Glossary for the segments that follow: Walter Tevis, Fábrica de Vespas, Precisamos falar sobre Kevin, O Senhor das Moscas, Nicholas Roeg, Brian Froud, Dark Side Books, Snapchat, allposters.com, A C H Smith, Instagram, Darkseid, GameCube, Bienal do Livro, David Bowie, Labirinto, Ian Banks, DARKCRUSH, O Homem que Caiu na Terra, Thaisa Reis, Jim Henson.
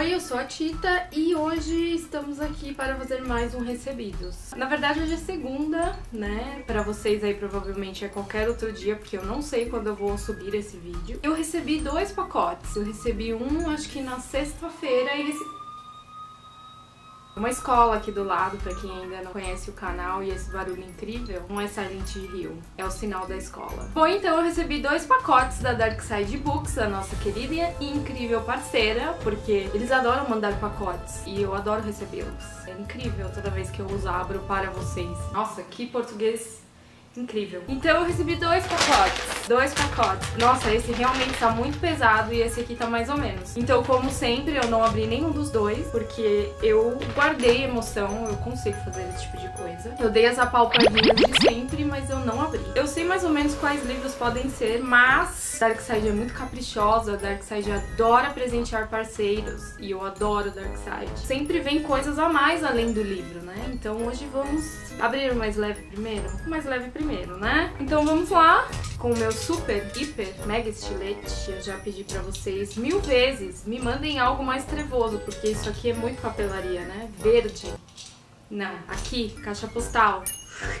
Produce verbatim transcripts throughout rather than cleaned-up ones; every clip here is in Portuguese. Oi, eu sou a Tita e hoje estamos aqui para fazer mais um Recebidos. Na verdade hoje é segunda, né? Para vocês aí provavelmente é qualquer outro dia, porque eu não sei quando eu vou subir esse vídeo. Eu recebi dois pacotes, eu recebi um acho que na sexta-feira e recebi... Uma escola aqui do lado, pra quem ainda não conhece o canal e esse barulho incrível, não é Silent Hill, é o sinal da escola. Bom, então eu recebi dois pacotes da Dark Side Books, a nossa querida e incrível parceira, porque eles adoram mandar pacotes e eu adoro recebê-los. É incrível toda vez que eu os abro para vocês. Nossa, que português incrível. Então eu recebi dois pacotes. Dois pacotes. Nossa, esse realmente tá muito pesado e esse aqui tá mais ou menos. Então, como sempre, eu não abri nenhum dos dois, porque eu guardei emoção, eu consigo fazer esse tipo de coisa. Eu dei as apalpadinhas de sempre, mas eu não abri. Eu sei mais ou menos quais livros podem ser, mas Dark Side é muito caprichosa, Dark Side adora presentear parceiros e eu adoro Dark Side. Sempre vem coisas a mais além do livro, né? Então hoje vamos abrir o mais leve primeiro? O mais leve primeiro, né? Então vamos lá com o meu super, hiper, mega estilete. Eu já pedi pra vocês mil vezes, me mandem algo mais trevoso, porque isso aqui é muito papelaria, né? Verde. Não, aqui, caixa postal.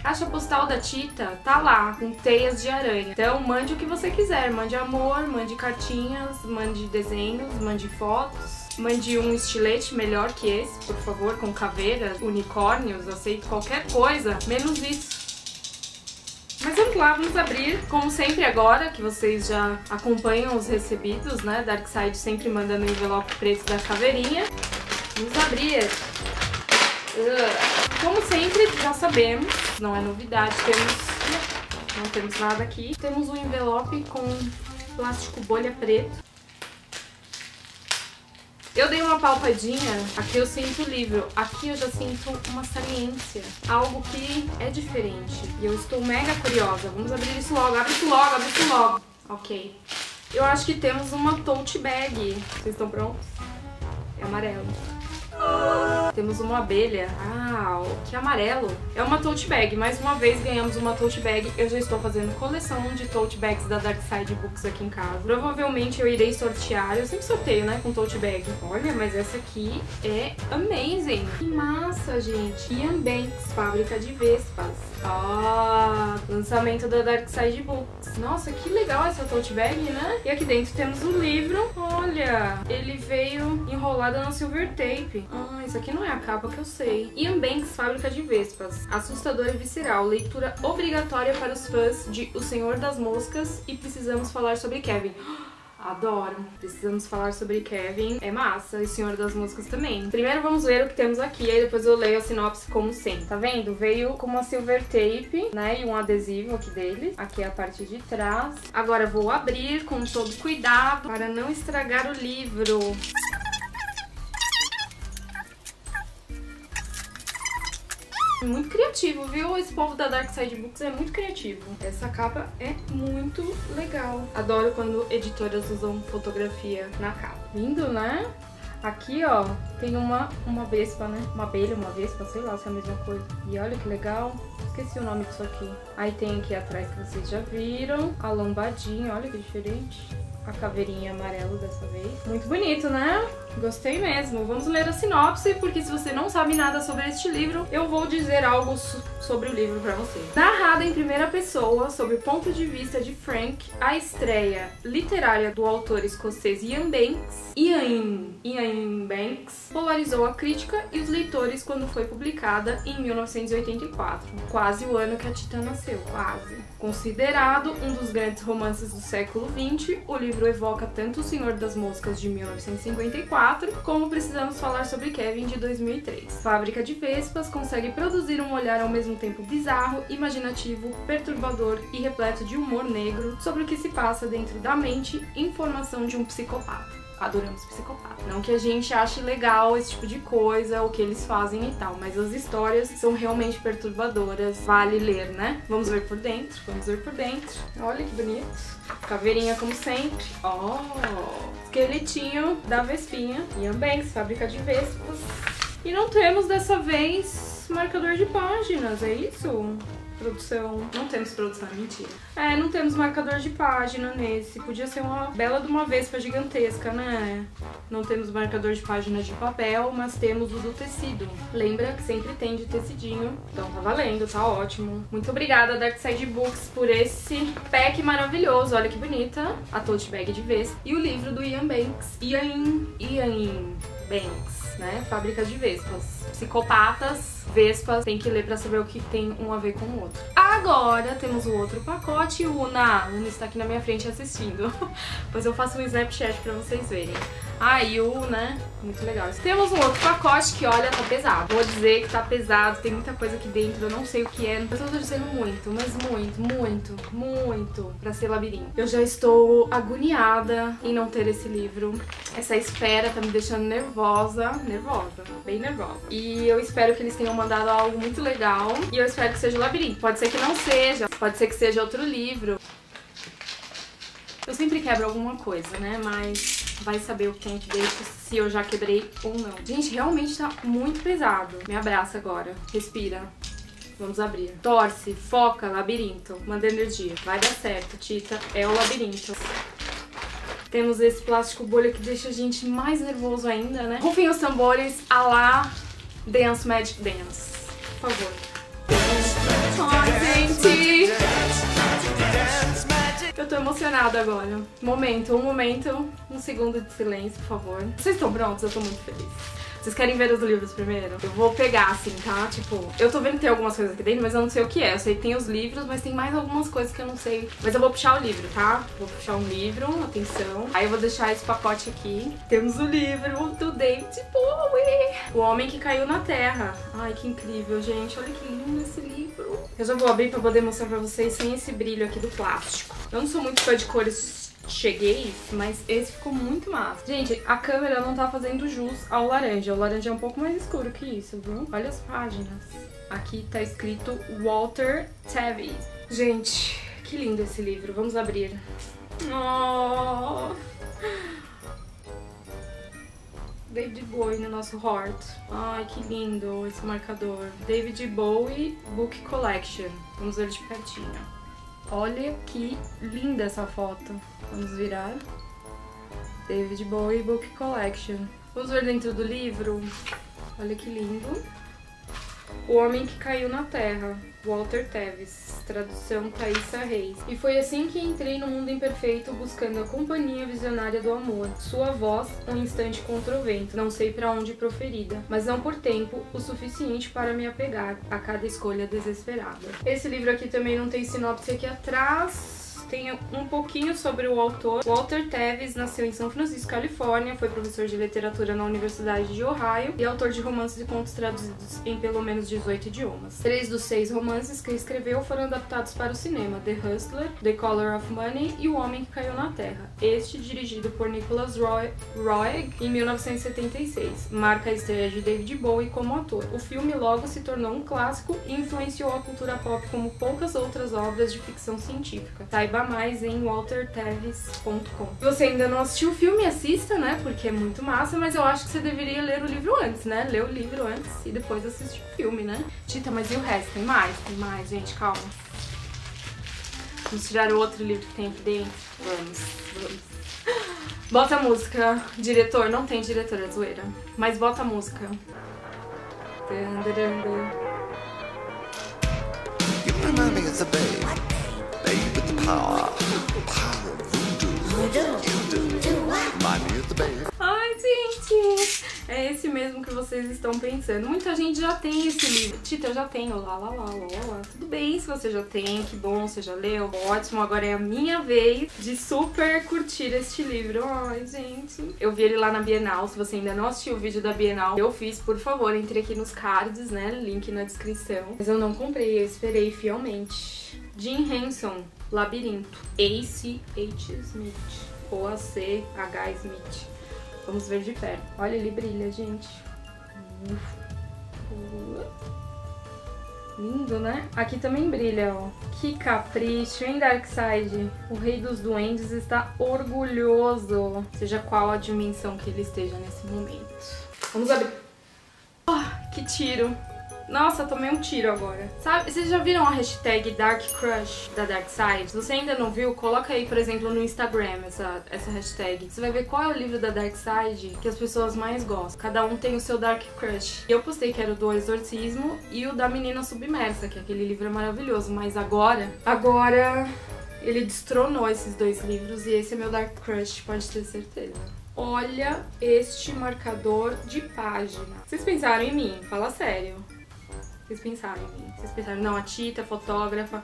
Caixa postal da Tita tá lá, com teias de aranha. Então mande o que você quiser, mande amor, mande cartinhas, mande desenhos, mande fotos. Mande um estilete melhor que esse, por favor, com caveiras, unicórnios, aceito qualquer coisa, menos isso. Mas vamos lá, vamos abrir. Como sempre agora, que vocês já acompanham os recebidos, né? Dark Side sempre manda no envelope preto da caveirinha. Vamos abrir. Uh. Como sempre, já sabemos, não é novidade, temos... não temos nada aqui. Temos um envelope com plástico bolha preto. Eu dei uma palpadinha, aqui eu sinto o livro, aqui eu já sinto uma saliência, algo que é diferente. E eu estou mega curiosa, vamos abrir isso logo, abre isso logo, abre isso logo. Ok. Eu acho que temos uma tote bag. Vocês estão prontos? É amarelo. Temos uma abelha. Ah, que amarelo. É uma tote bag. Mais uma vez ganhamos uma tote bag. Eu já estou fazendo coleção de tote bags da Dark Side Books aqui em casa. Provavelmente eu irei sortear. Eu sempre sorteio, né, com tote bag. Olha, mas essa aqui é amazing. Que massa, gente. Ian Banks, Fábrica de Vespas. Ah, lançamento da Dark Side Books. Nossa, que legal essa tote bag, né? E aqui dentro temos o livro. Olha, ele veio enrolado na silver tape. Ah, isso aqui não é a capa que eu sei. Ian Banks, Fábrica de Vespas. Assustadora e visceral. Leitura obrigatória para os fãs de O Senhor das Moscas e Precisamos Falar sobre Kevin. Adoro. Precisamos falar sobre Kevin. É massa. E O Senhor das Moscas também. Primeiro vamos ler o que temos aqui, aí depois eu leio a sinopse como sempre. Tá vendo? Veio com uma silver tape, né? E um adesivo aqui dele. Aqui é a parte de trás. Agora vou abrir com todo cuidado para não estragar o livro. Muito criativo, viu? Esse povo da Dark Side Books é muito criativo. Essa capa é muito legal. Adoro quando editoras usam fotografia na capa. Lindo, né? Aqui, ó, tem uma, uma vespa, né? Uma abelha, uma vespa, sei lá se é a mesma coisa. E olha que legal. Esqueci o nome disso aqui. Aí tem aqui atrás, que vocês já viram, a lombadinha, olha que diferente. A caveirinha amarelo dessa vez. Muito bonito, né? Gostei mesmo. Vamos ler a sinopse, porque se você não sabe nada sobre este livro, eu vou dizer algo so- sobre o livro pra você. Narrada em primeira pessoa, sob o ponto de vista de Frank, a estreia literária do autor escocês Ian Banks, Ian, Ian Banks, polarizou a crítica e os leitores quando foi publicada em mil novecentos e oitenta e quatro. Quase o ano que a Tita nasceu, quase. Considerado um dos grandes romances do século vinte, o livro evoca tanto O Senhor das Moscas de mil novecentos e cinquenta e quatro, como Precisamos Falar sobre Kevin de dois mil e três. Fábrica de Vespas consegue produzir um olhar ao mesmo tempo bizarro, imaginativo, perturbador e repleto de humor negro sobre o que se passa dentro da mente em formação de um psicopata. Adoramos psicopatas. Não que a gente ache legal esse tipo de coisa, o que eles fazem e tal, mas as histórias são realmente perturbadoras. Vale ler, né? Vamos ver por dentro, vamos ver por dentro. Olha que bonito. Caveirinha como sempre. Ó, oh, esqueletinho da vespinha. Ian Banks, Fábrica de Vespas. E não temos dessa vez marcador de páginas, é isso? Produção. Não temos produção, é mentira. É, não temos marcador de página nesse. Podia ser uma bela de uma vespa gigantesca, né? Não temos marcador de página de papel, mas temos o do tecido. Lembra que sempre tem de tecidinho. Então tá valendo, tá ótimo. Muito obrigada, Dark Side Books, por esse pack maravilhoso. Olha que bonita. A tote bag de vespa. E o livro do Ian Banks. Ian... Ian... Banks, né? Fábrica de Vespas. Psicopatas, vespas, tem que ler pra saber o que tem um a ver com o outro. Agora temos o outro pacote. Una, Una está aqui na minha frente assistindo. Depois eu faço um Snapchat pra vocês verem. Aí, ah, o, né? Muito legal. Temos um outro pacote que, olha, tá pesado. Vou dizer que tá pesado, tem muita coisa aqui dentro, eu não sei o que é. Mas eu tô dizendo muito, mas muito, muito, muito pra ser labirinto. Eu já estou agoniada em não ter esse livro. Essa espera tá me deixando nervosa, nervosa, bem nervosa. E eu espero que eles tenham mandado algo muito legal. E eu espero que seja o labirinto. Pode ser que não seja, pode ser que seja outro livro. Eu sempre quebro alguma coisa, né? Mas... vai saber o que tem aqui dentro, se eu já quebrei ou não. Gente, realmente tá muito pesado. Me abraça agora. Respira. Vamos abrir. Torce, foca, labirinto. Manda energia. Vai dar certo, Tita. É o labirinto. Temos esse plástico bolha que deixa a gente mais nervoso ainda, né? Rufem os tambores, a lá, Dance Magic Dance. Por favor. Ai, gente! Eu tô emocionada agora. Momento, um momento, um segundo de silêncio, por favor. Vocês estão prontos? Eu tô muito feliz. Vocês querem ver os livros primeiro? Eu vou pegar assim, tá? Tipo, eu tô vendo que tem algumas coisas aqui dentro, mas eu não sei o que é. Eu sei que tem os livros, mas tem mais algumas coisas que eu não sei. Mas eu vou puxar o livro, tá? Vou puxar um livro, atenção. Aí eu vou deixar esse pacote aqui. Temos o livro do David Bowie. O Homem que Caiu na Terra. Ai, que incrível, gente. Olha que lindo esse livro. Eu já vou abrir pra poder mostrar pra vocês sem esse brilho aqui do plástico. Eu não sou muito fã de cores... cheguei, mas esse ficou muito massa. Gente, a câmera não tá fazendo jus ao laranja. O laranja é um pouco mais escuro que isso, viu? Olha as páginas. Aqui tá escrito Walter Tevis. Gente, que lindo esse livro. Vamos abrir. Oh! David Bowie no nosso heart. Ai, que lindo esse marcador. David Bowie Book Collection. Vamos ver de pertinho. Olha que linda essa foto. Vamos virar. David Bowie Book Collection. Vamos ver dentro do livro. Olha que lindo. O Homem que Caiu na Terra, Walter Tevis. Tradução Thaisa Reis. E foi assim que entrei no mundo imperfeito, buscando a companhia visionária do amor. Sua voz, um instante contra o vento, não sei pra onde proferida, mas não por tempo o suficiente para me apegar a cada escolha desesperada. Esse livro aqui também não tem sinopse aqui atrás. Tem um pouquinho sobre o autor. Walter Tevis nasceu em São Francisco, Califórnia, foi professor de literatura na Universidade de Ohio e autor de romances e contos traduzidos em pelo menos dezoito idiomas. Três dos seis romances que escreveu foram adaptados para o cinema, The Hustler, The Color of Money e O Homem que Caiu na Terra, este dirigido por Nicholas Roeg em mil novecentos e setenta e seis. Marca a estreia de David Bowie como ator. O filme logo se tornou um clássico e influenciou a cultura pop como poucas outras obras de ficção científica. Saiba mais em walter tevis ponto com. Se você ainda não assistiu o filme, assista, né? Porque é muito massa, mas eu acho que você deveria ler o livro antes, né? Ler o livro antes e depois assistir o filme, né? Tita, mas e o resto? Tem mais? Tem mais, gente, calma. Vamos tirar o outro livro que tem aqui dentro? Vamos, vamos. Bota a música. Diretor, não tem diretor, é zoeira. Mas bota a música. You remind me as a babe. Ai, gente, é esse mesmo que vocês estão pensando. Muita gente já tem esse livro. Tita, eu já tenho, lá, lá, lá, lá, lá. Tudo bem se você já tem, que bom, você já leu. Ótimo, agora é a minha vez de super curtir este livro. Ai, gente, eu vi ele lá na Bienal. Se você ainda não assistiu o vídeo da Bienal, eu fiz, por favor, entre aqui nos cards, né, link na descrição. Mas eu não comprei, eu esperei fielmente. Jim Henson, Labirinto, A C H Smith, ou A C H Smith. Vamos ver de perto. Olha, ele brilha, gente. Lindo, né? Aqui também brilha, ó. Que capricho, hein, Darkseid? O rei dos duendes está orgulhoso, seja qual a dimensão que ele esteja nesse momento. Vamos abrir. Oh, que tiro! Nossa, tomei um tiro agora. Sabe, vocês já viram a hashtag Dark Crush da Dark Side? Se você ainda não viu, coloca aí, por exemplo, no Instagram essa, essa hashtag. Você vai ver qual é o livro da Dark Side que as pessoas mais gostam. Cada um tem o seu Dark Crush. Eu postei que era o do Exorcismo e o da Menina Submersa, que aquele livro é maravilhoso. Mas agora... Agora... Ele destronou esses dois livros e esse é meu Dark Crush, pode ter certeza. Olha este marcador de página. Vocês pensaram em mim? Fala sério. Vocês pensaram em mim? Vocês pensaram, não, a Tita, fotógrafa,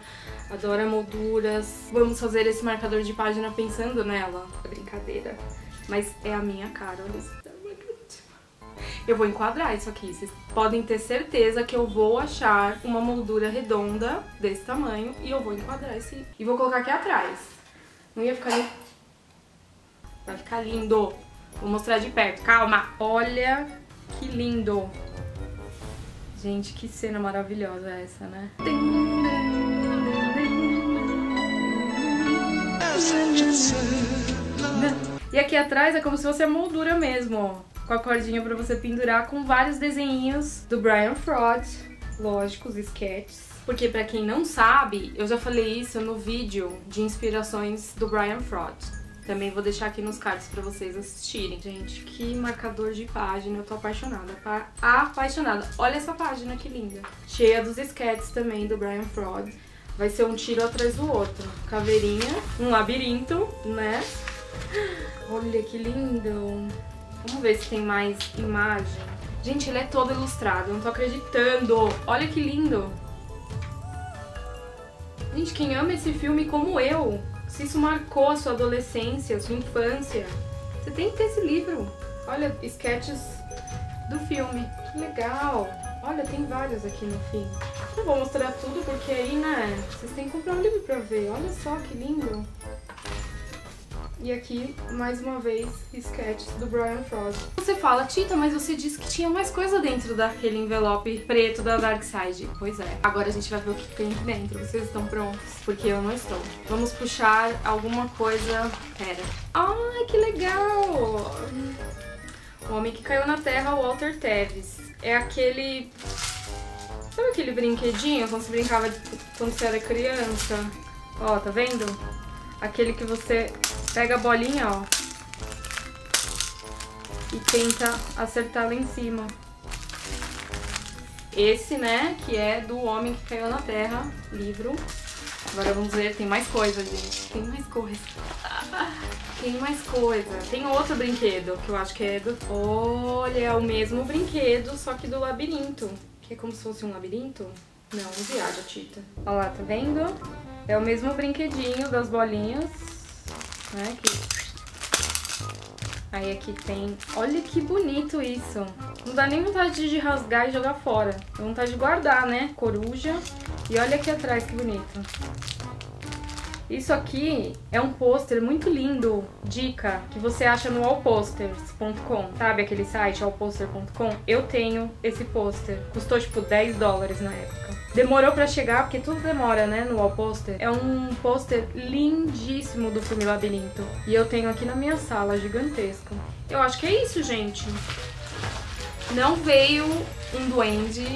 adora molduras. Vamos fazer esse marcador de página pensando nela. É brincadeira. Mas é a minha cara, olha isso. Eu vou enquadrar isso aqui, vocês podem ter certeza que eu vou achar uma moldura redonda desse tamanho e eu vou enquadrar esse e vou colocar aqui atrás. Não ia ficar lindo? Vai ficar lindo. Vou mostrar de perto, calma. Olha que lindo. Gente, que cena maravilhosa essa, né? E aqui atrás é como se fosse a moldura mesmo, com a cordinha pra você pendurar, com vários desenhinhos do Brian Froud, lógico, os sketches. Porque pra quem não sabe, eu já falei isso no vídeo de inspirações do Brian Froud. Também vou deixar aqui nos cards pra vocês assistirem. Gente, que marcador de página, eu tô apaixonada, tá? Apaixonada. Olha essa página, que linda. Cheia dos sketches também do Brian Froud. Vai ser um tiro atrás do outro. Caveirinha, um labirinto, né? Olha que lindo. Vamos ver se tem mais imagem. Gente, ele é todo ilustrado, eu não tô acreditando. Olha que lindo. Gente, quem ama esse filme como eu, se isso marcou a sua adolescência, a sua infância, você tem que ter esse livro. Olha, sketches do filme. Que legal. Olha, tem vários aqui no fim. Não vou mostrar tudo porque aí, né, vocês têm que comprar um livro pra ver. Olha só que lindo. E aqui, mais uma vez, sketches do Brian Froud. Você fala, Tita, mas você disse que tinha mais coisa dentro daquele envelope preto da Dark Side. Pois é. Agora a gente vai ver o que tem aqui dentro. Vocês estão prontos? Porque eu não estou. Vamos puxar alguma coisa... Pera. Ai, que legal! O Homem que Caiu na Terra, Walter Tevis. É aquele... Sabe aquele brinquedinho quando você brincava quando você era criança? Ó, tá vendo? Aquele que você... Pega a bolinha, ó, e tenta acertar lá em cima. Esse, né, que é do Homem que Caiu na Terra, livro. Agora vamos ver, tem mais coisa, gente. Tem mais coisa. Tem mais coisa. Tem outro brinquedo, que eu acho que é do... Olha, é o mesmo brinquedo, só que do labirinto. Que é como se fosse um labirinto? Não, não viaja, Tita. Olha lá, tá vendo? É o mesmo brinquedinho das bolinhas. Aqui. Aí aqui tem... Olha que bonito isso. Não dá nem vontade de rasgar e jogar fora. Dá vontade de guardar, né? Coruja. E olha aqui atrás que bonito. Isso aqui é um pôster muito lindo. Dica, que você acha no all posters ponto com. Sabe aquele site, all posters ponto com? Eu tenho esse pôster. Custou tipo dez dólares na época. Demorou pra chegar, porque tudo demora, né, no wallposter. É um pôster lindíssimo do filme Labirinto. E eu tenho aqui na minha sala, gigantesco. Eu acho que é isso, gente. Não veio um duende,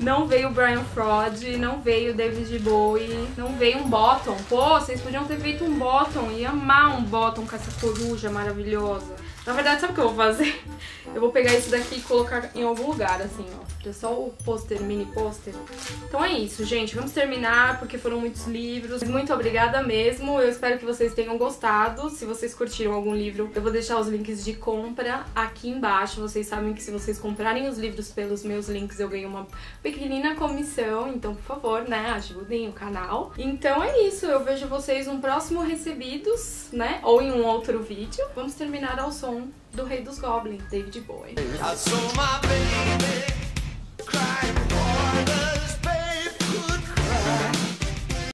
não veio o Brian Froud, não veio o David Bowie, não veio um bottom. Pô, vocês podiam ter feito um bottom e amar um bottom com essa coruja maravilhosa. Na verdade, sabe o que eu vou fazer? Eu vou pegar isso daqui e colocar em algum lugar, assim, ó. É só o pôster, mini pôster. Então é isso, gente. Vamos terminar, porque foram muitos livros. Mas muito obrigada mesmo. Eu espero que vocês tenham gostado. Se vocês curtiram algum livro, eu vou deixar os links de compra aqui embaixo. Vocês sabem que se vocês comprarem os livros pelos meus links, eu ganho uma pequenina comissão. Então, por favor, né, ajudem o canal. Então é isso. Eu vejo vocês no próximo Recebidos, né? Ou em um outro vídeo. Vamos terminar ao som do Rei dos Goblins, David Bowie.